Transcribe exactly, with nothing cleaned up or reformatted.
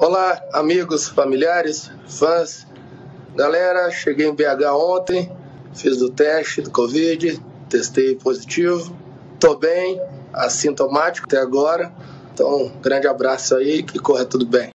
Olá, amigos, familiares, fãs. Galera, cheguei em B H ontem, fiz o teste do Covid, testei positivo. Tô bem, assintomático até agora. Então, grande abraço aí, que corra tudo bem.